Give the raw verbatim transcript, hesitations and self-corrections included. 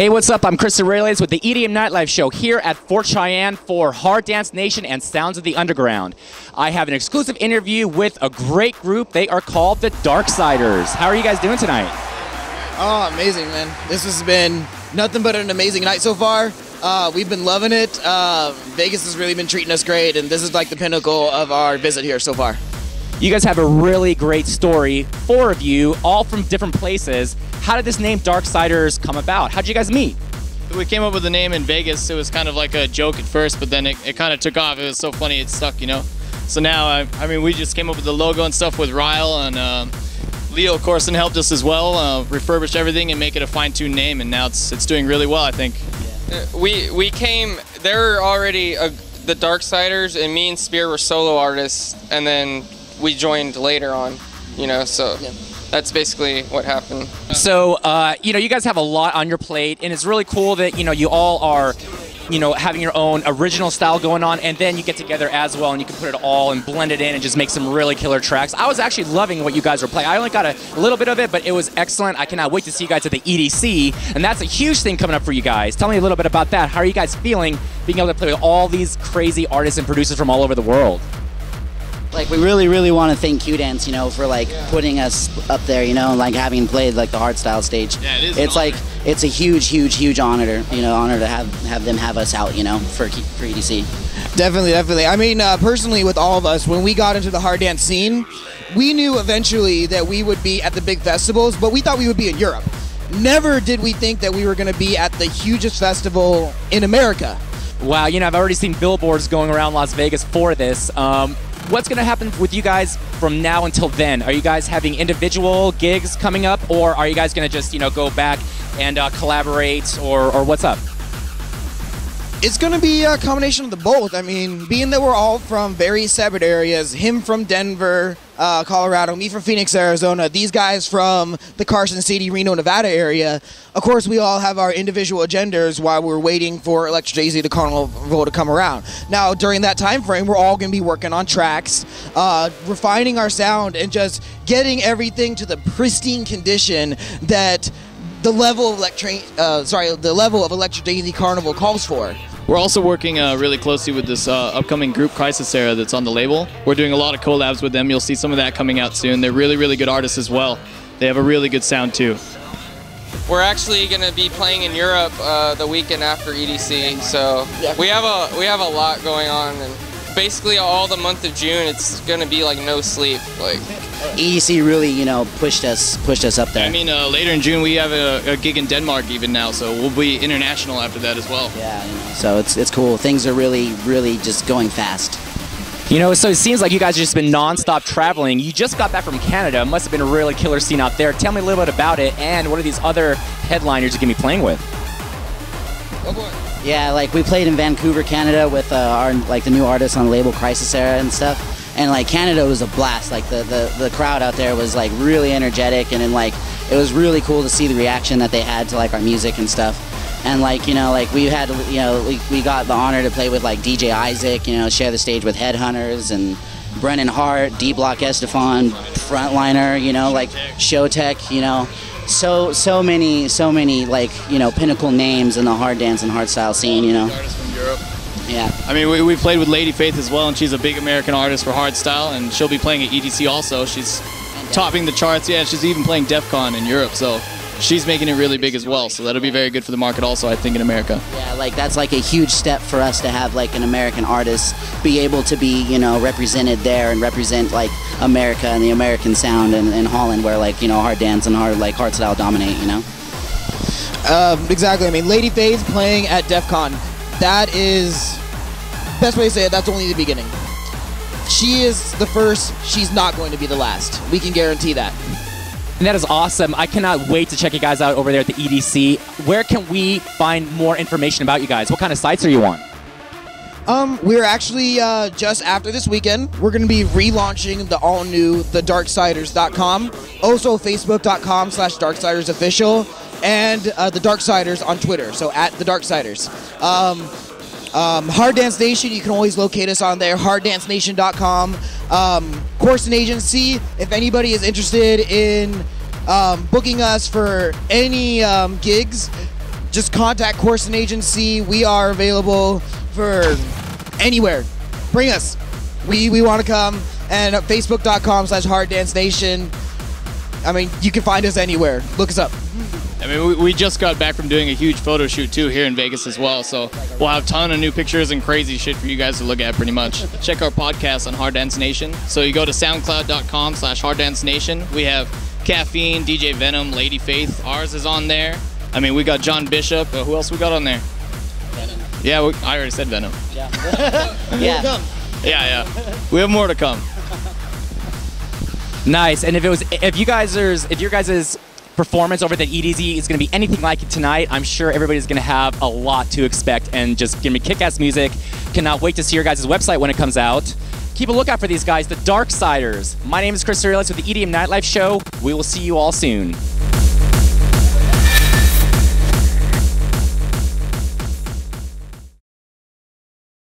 Hey, what's up? I'm Chris Aurelius with the E D M Nightlife Show here at Fort Cheyenne for Hard Dance Nation and Sounds of the Underground. I have an exclusive interview with a great group. They are called the Darksiderz. How are you guys doing tonight? Oh, amazing, man. This has been nothing but an amazing night so far. Uh, we've been loving it. Uh, Vegas has really been treating us great, and this is like the pinnacle of our visit here so far. You guys have a really great story, four of you, all from different places. How did this name Darksiderz come about? How did you guys meet? We came up with the name in Vegas. It was kind of like a joke at first, but then it, it kind of took off. It was so funny, it stuck, you know? So now, I, I mean, we just came up with the logo and stuff with Ryle, and uh, Leo Corson helped us as well, uh, refurbish everything and make it a fine-tuned name, and now it's, it's doing really well, I think. Yeah. Uh, we, we came, there were already a, the Darksiderz, and me and Spear were solo artists, and then we joined later on, you know, so yeah. That's basically what happened. So, uh, you know, you guys have a lot on your plate, and it's really cool that, you know, you all are, you know, having your own original style going on, and then you get together as well, and you can put it all and blend it in and just make some really killer tracks. I was actually loving what you guys were playing. I only got a little bit of it, but it was excellent. I cannot wait to see you guys at the E D C, and that's a huge thing coming up for you guys. Tell me a little bit about that. How are you guys feeling being able to play with all these crazy artists and producers from all over the world? Like, we really, really want to thank Q Dance, you know, for, like, yeah. putting us up there, you know, like, having played, like, the hardstyle stage. Yeah, it is It's, like, it's a huge, huge, huge honor, you know, honor to have, have them have us out, you know, for, for E D C. Definitely, definitely. I mean, uh, personally, with all of us, when we got into the hard dance scene, we knew eventually that we would be at the big festivals, but we thought we would be in Europe. Never did we think that we were going to be at the hugest festival in America. Wow, you know, I've already seen billboards going around Las Vegas for this. Um, What's going to happen with you guys from now until then? Are you guys having individual gigs coming up, or are you guys going to just, you know, go back and uh, collaborate, or, or what's up? It's going to be a combination of the both. I mean, being that we're all from very separate areas, him from Denver, uh, Colorado, me from Phoenix, Arizona, these guys from the Carson City, Reno, Nevada area, of course we all have our individual agendas while we're waiting for Electric Daisy Carnival to come around. Now, during that time frame, we're all going to be working on tracks, uh, refining our sound, and just getting everything to the pristine condition that the level of electric, uh, sorry, the level of Electric Daisy Carnival calls for. We're also working uh, really closely with this uh, upcoming group, Crisis Era, that's on the label. We're doing a lot of collabs with them. You'll see some of that coming out soon. They're really, really good artists as well. They have a really good sound too. We're actually going to be playing in Europe uh, the weekend after E D C, so we have a we have a lot going on. And basically all the month of June, it's gonna be like no sleep. Like E D C really, you know, pushed us pushed us up there. I mean, uh, later in June we have a, a gig in Denmark even now, so we'll be international after that as well. Yeah, you know, so it's it's cool. Things are really, really just going fast. You know, so it seems like you guys have just been non-stop traveling. You just got back from Canada. Must have been a really killer scene out there. Tell me a little bit about it, and what are these other headliners you're gonna be playing with? Oh boy. Yeah, like we played in Vancouver, Canada with uh, our like the new artists on the label Crisis Era and stuff, and like Canada was a blast. Like the, the, the crowd out there was like really energetic, and then like it was really cool to see the reaction that they had to like our music and stuff. And like, you know, like we had, you know, we, we got the honor to play with like D J Isaac, you know, share the stage with Headhunterz and Brennan Hart, D Block Estefan, Frontliner, you know, like Showtek, you know. So so many so many like, you know, pinnacle names in the hard dance and hard style scene, you know. Artists from Europe. Yeah. I mean, we we played with Lady Faith as well, and she's a big American artist for hard style, and she'll be playing at E D C also. She's topping the charts. Yeah, she's even playing Defqon in Europe, so she's making it really big as well. So that'll be very good for the market also, I think, in America. Yeah, like that's like a huge step for us to have like an American artist be able to be, you know, represented there and represent like America and the American sound in, in Holland, where like, you know, hard dance and hard like hard style dominate, you know. Uh, exactly. I mean, Lady Faith playing at DEFCON, that is best way to say it. That's only the beginning. She is the first. She's not going to be the last. We can guarantee that. And that is awesome. I cannot wait to check you guys out over there at the E D C. Where can we find more information about you guys? What kind of sites are you on? Um, we're actually, uh, just after this weekend, we're going to be relaunching the all-new the darksiders dot com. Also, facebook.com slash darksidersofficial. And uh, the Darksiders on Twitter, so at the Darksiders. Um, um, Hard Dance Nation, you can always locate us on there, hard dance nation dot com. Um, Corson Agency, if anybody is interested in um, booking us for any um, gigs, just contact Corson Agency. We are available for anywhere. Bring us. We we want to come. And facebook.com slash Hard Dance Nation. I mean, you can find us anywhere. Look us up. I mean, we, we just got back from doing a huge photo shoot, too, here in Vegas as well. So we'll have a ton of new pictures and crazy shit for you guys to look at, pretty much. Check our podcast on Hard Dance Nation. So you go to soundcloud.com slash Hard Dance Nation. We have Caffeine, D J Venom, Lady Faith. Ours is on there. I mean, we got John Bishop. Uh, who else we got on there? Venom. Yeah, we, I already said Venom. Yeah. yeah. yeah, yeah. We have more to come. Nice. And if it was, if you guys are, if your guys' performance over at the E D Z is going to be anything like it tonight, I'm sure everybody's going to have a lot to expect and just going to be kick-ass music. Cannot wait to see your guys' website when it comes out. Keep a lookout for these guys, the Darksiders. My name is Chris Aurelius with the E D M Nightlife Show. We will see you all soon.